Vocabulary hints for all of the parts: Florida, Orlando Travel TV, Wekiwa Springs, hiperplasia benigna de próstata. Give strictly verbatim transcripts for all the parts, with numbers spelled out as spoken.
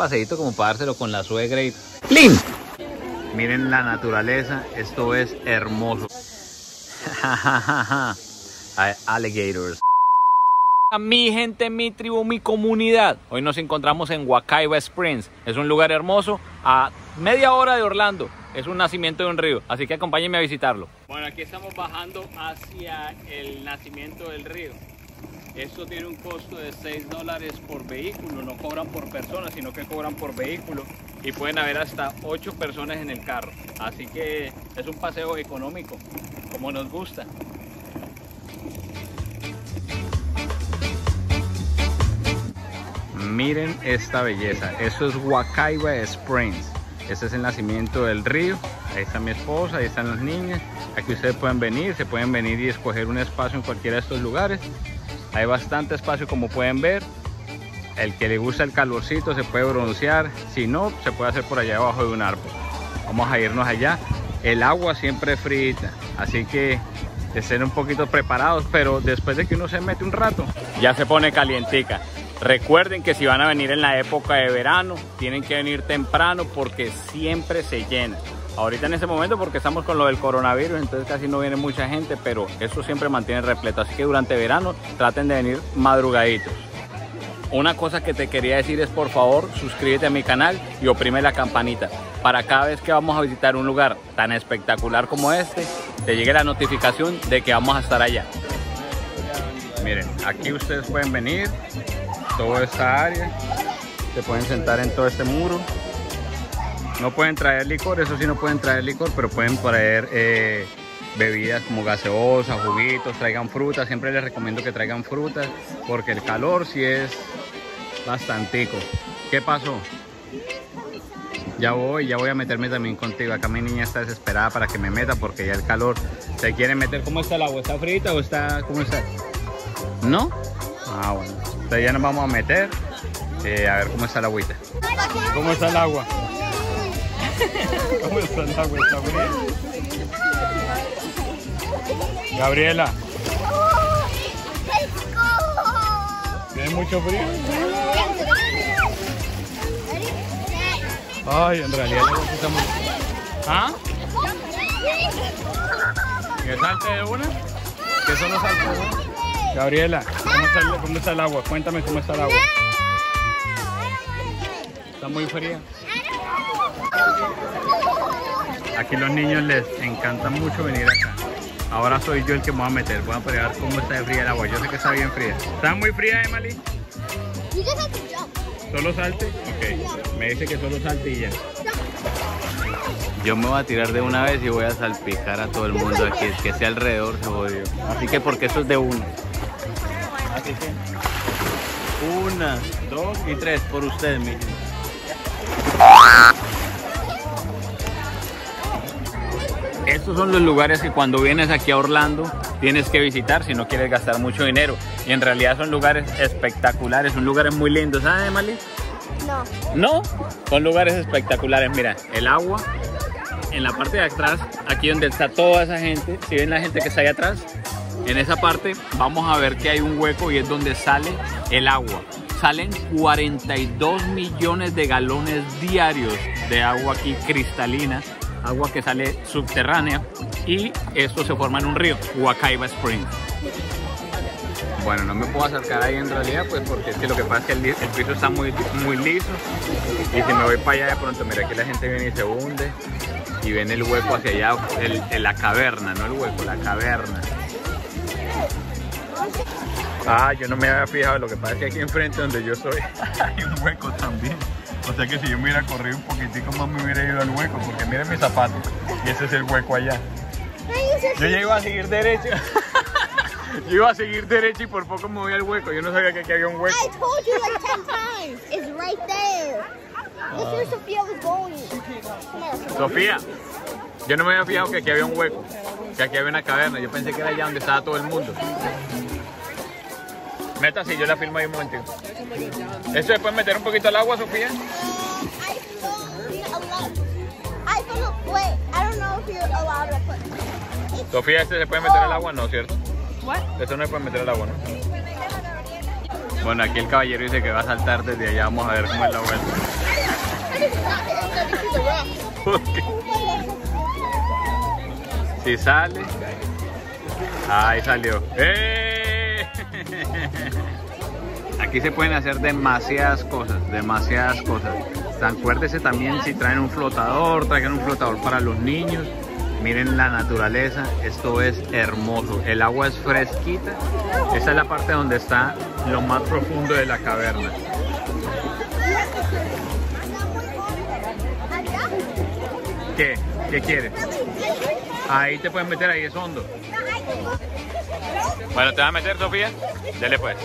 paseíto como para dárselo con la suegra y ¡lin! Miren la naturaleza, esto es hermoso. Alligators. Mi gente, mi tribu, mi comunidad. Hoy nos encontramos en Wekiwa Springs. Es un lugar hermoso a media hora de Orlando. Es un nacimiento de un río, así que acompáñenme a visitarlo. Bueno, aquí estamos bajando hacia el nacimiento del río. Esto tiene un costo de seis dólares por vehículo. No cobran por persona, sino que cobran por vehículo. Y pueden haber hasta ocho personas en el carro. Así que es un paseo económico, como nos gusta. Miren esta belleza. Esto es Wekiwa Springs. Este es el nacimiento del río. Ahí está mi esposa, ahí están las niñas. Aquí ustedes pueden venir, se pueden venir y escoger un espacio en cualquiera de estos lugares. Hay bastante espacio, como pueden ver. El que le gusta el calorcito se puede broncear. Si no, se puede hacer por allá abajo de un árbol. Vamos a irnos allá. El agua siempre es fría, así que estén un poquito preparados, pero después de que uno se mete un rato, ya se pone calientica. Recuerden que si van a venir en la época de verano, tienen que venir temprano porque siempre se llena. Ahorita en este momento, porque estamos con lo del coronavirus, entonces casi no viene mucha gente, pero eso siempre mantiene repleto, así que durante verano traten de venir madrugaditos. Una cosa que te quería decir es, por favor, suscríbete a mi canal y oprime la campanita para cada vez que vamos a visitar un lugar tan espectacular como este, te llegue la notificación de que vamos a estar allá. Miren, aquí ustedes pueden venir, toda esta área, se pueden sentar en todo este muro. No pueden traer licor, eso sí, no pueden traer licor, pero pueden traer eh, bebidas como gaseosas, juguitos, traigan frutas. Siempre les recomiendo que traigan frutas porque el calor sí es bastantico. ¿Qué pasó? Ya voy, ya voy a meterme también contigo. Acá mi niña está desesperada para que me meta porque ya el calor se quiere meter. ¿Cómo está el agua? ¿Está frita o está? ¿Cómo está? ¿No? Ah, bueno. Entonces ya nos vamos a meter. Eh, a ver cómo está la agüita. ¿Cómo está el agua? ¿Cómo está el agua? ¿Está fría? Gabriela. ¿Tiene mucho frío? Ay, en realidad la cosa está muy... ¿Ah? ¿Que salte de una? ¿Que solo salte de una? Gabriela, ¿cómo está, el, ¿cómo está el agua? Cuéntame cómo está el agua. ¿Está muy fría? Aquí los niños les encanta mucho venir acá. Ahora soy yo el que me voy a meter. Voy a probar cómo está de fría el agua. Yo sé que está bien fría. ¿Está muy fría, Emily? ¿Solo salte? Ok. Me dice que solo salte y ya. Yo me voy a tirar de una vez y voy a salpicar a todo el mundo aquí. El que sea alrededor se jodió. Así que porque eso es de uno. Así que... Una, dos y tres por ustedes, mi gente. Estos son los lugares que cuando vienes aquí a Orlando tienes que visitar si no quieres gastar mucho dinero. Y en realidad son lugares espectaculares, son lugares muy lindos. ¿Sabes, Emily? No. ¿No? Son lugares espectaculares. Mira, el agua en la parte de atrás, aquí donde está toda esa gente. Si ven la gente que está ahí atrás, en esa parte vamos a ver que hay un hueco y es donde sale el agua. Salen cuarenta y dos millones de galones diarios de agua aquí cristalina. Agua que sale subterránea y esto se forma en un río, Wekiwa Springs. Bueno, no me puedo acercar ahí en realidad, pues porque es que lo que pasa es que el, el piso está muy, muy liso y si me voy para allá de pronto, mira que la gente viene y se hunde y ven el hueco hacia allá, el, el, la caverna, no el hueco, la caverna. Ah, yo no me había fijado, lo que pasa es que aquí enfrente donde yo soy hay un hueco también. O sea que si yo me hubiera corrido un poquitico más me hubiera ido al hueco, porque miren mis zapatos, y ese es el hueco allá. Yo ya iba a seguir derecho, yo iba a seguir derecho y por poco me voy al hueco, yo no sabía que aquí había un hueco. I told you like ten times, it's right there. This is where Sofía was going. Sofía, yo no me había fijado que aquí había un hueco, que aquí había una caverna, yo pensé que era allá donde estaba todo el mundo. Meta si yo la filmo ahí un momentito. ¿Eso se puede meter un poquito al agua, Sofía? Sofía, ¿este se puede meter al agua? No, ¿cierto? Eso no se puede meter al agua, ¿no? Bueno, aquí el caballero dice que va a saltar desde allá. Vamos a ver cómo es la vuelta. Okay. Si sale. Ahí salió. ¡Eh! Aquí se pueden hacer demasiadas cosas, demasiadas cosas. Acuérdense también si traen un flotador, traigan un flotador para los niños. Miren la naturaleza, esto es hermoso. El agua es fresquita. Esta es la parte donde está lo más profundo de la caverna. ¿Qué? ¿Qué quieres? Ahí te puedes meter, ahí es hondo. Bueno, ¿te vas a meter, Sofía? Dale pues.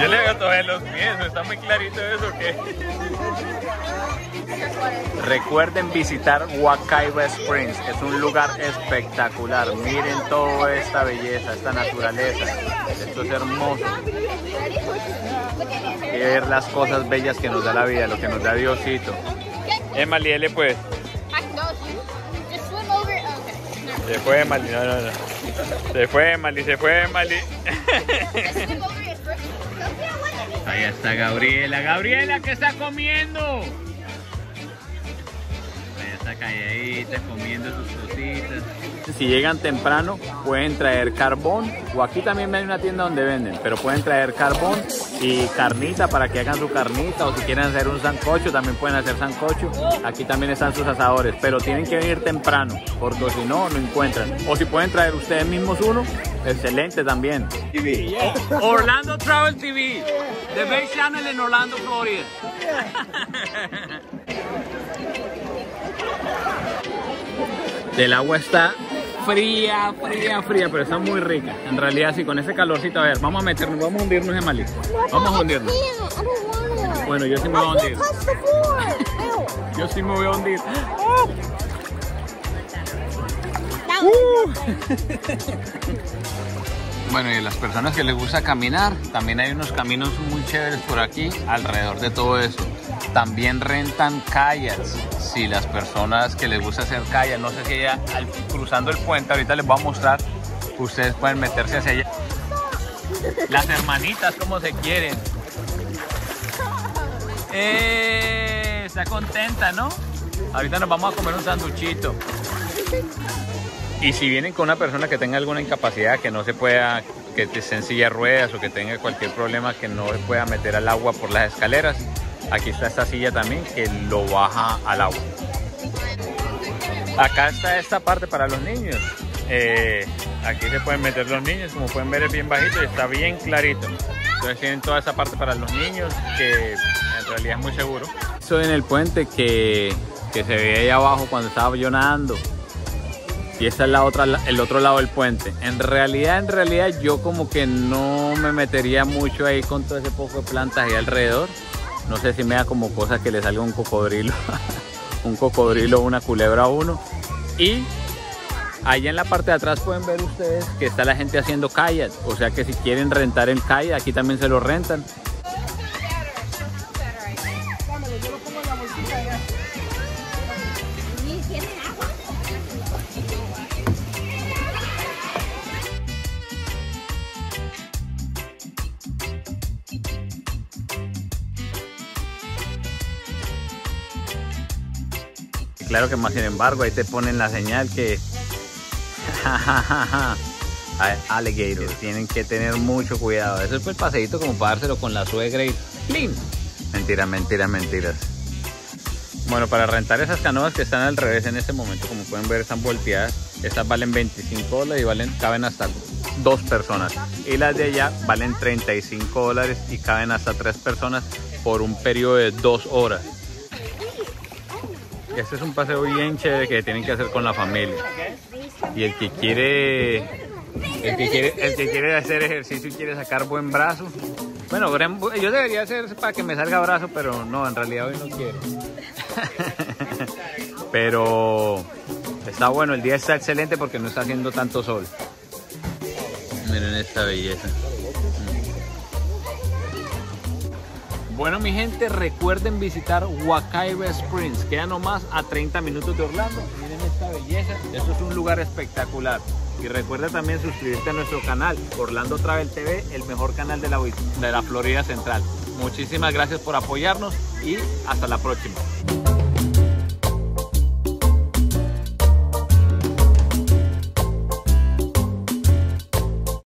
Yo le hago todos los pies, ¿no está muy clarito eso o qué? Recuerden visitar Wekiwa Springs, es un lugar espectacular. Miren toda esta belleza, esta naturaleza. Esto es hermoso. Y ver las cosas bellas que nos da la vida, lo que nos da Diosito. Emma, dele pues. Se fue Mali, no, no, no. Se fue Mali, se fue Mali. Ahí está Gabriela. Gabriela, ¿qué está comiendo? Ahí está calladita, comiendo sus cositas. Si llegan temprano, pueden traer carbón. O aquí también hay una tienda donde venden, pero pueden traer carbón y carnita para que hagan su carnita. O si quieren hacer un sancocho, también pueden hacer sancocho. Aquí también están sus asadores, pero tienen que venir temprano, porque si no, no encuentran. O si pueden traer ustedes mismos uno, excelente también. Orlando Travel T V, The Bay Channel en Orlando, Florida. El agua está fría, fría, fría, pero está muy rica. En realidad, sí, con ese calorcito, a ver, vamos a meternos, vamos a hundirnos en Malí. Vamos a hundirnos. Bueno, yo sí me voy a hundir. Yo sí me voy a hundir. Bueno, y las personas que les gusta caminar, también hay unos caminos muy chéveres por aquí, alrededor de todo eso. También rentan kayaks, si las personas que les gusta hacer kayak, no sé si allá al, cruzando el puente, ahorita les voy a mostrar, ustedes pueden meterse hacia allá. Las hermanitas como se quieren. Eh, está contenta, ¿no? Ahorita nos vamos a comer un sanduchito. Y si vienen con una persona que tenga alguna incapacidad, que no se pueda, que esté en silla de ruedas o que tenga cualquier problema, que no se pueda meter al agua por las escaleras, aquí está esta silla también que lo baja al agua. Acá está esta parte para los niños. Eh, aquí se pueden meter los niños, como pueden ver es bien bajito y está bien clarito. Entonces tienen toda esa parte para los niños que en realidad es muy seguro. Estoy en el puente que, que se veía ahí abajo cuando estaba yo nadando. Y este es la otra, el otro lado del puente. En realidad, en realidad yo como que no me metería mucho ahí con todo ese poco de plantas ahí alrededor. No sé si me da como cosa que le salga un cocodrilo, un cocodrilo o una culebra a uno. Y allá en la parte de atrás pueden ver ustedes que está la gente haciendo kayak. O sea que si quieren rentar el kayak, aquí también se lo rentan. Claro que más sin embargo, ahí te ponen la señal que alligators, tienen que tener mucho cuidado. Eso es el paseíto como para dárselo con la suegra y ¡plin! Mentira, mentira, mentiras. Bueno, para rentar esas canoas que están al revés en este momento, como pueden ver están volteadas. Estas valen veinticinco dólares y valen, caben hasta dos personas. Y las de allá valen treinta y cinco dólares y caben hasta tres personas por un periodo de dos horas. Este es un paseo bien chévere que tienen que hacer con la familia. Y el que quiere, el que quiere, el que quiere hacer ejercicio y quiere sacar buen brazo. Bueno, yo debería hacer para que me salga brazo, pero no, en realidad hoy no quiero. Pero está bueno, el día está excelente porque no está haciendo tanto sol. Miren esta belleza. Bueno, mi gente, recuerden visitar Wekiwa Springs. Queda nomás a treinta minutos de Orlando. Miren esta belleza. Esto es un lugar espectacular. Y recuerda también suscribirte a nuestro canal Orlando Travel T V, el mejor canal de la, de la Florida Central. Muchísimas gracias por apoyarnos y hasta la próxima.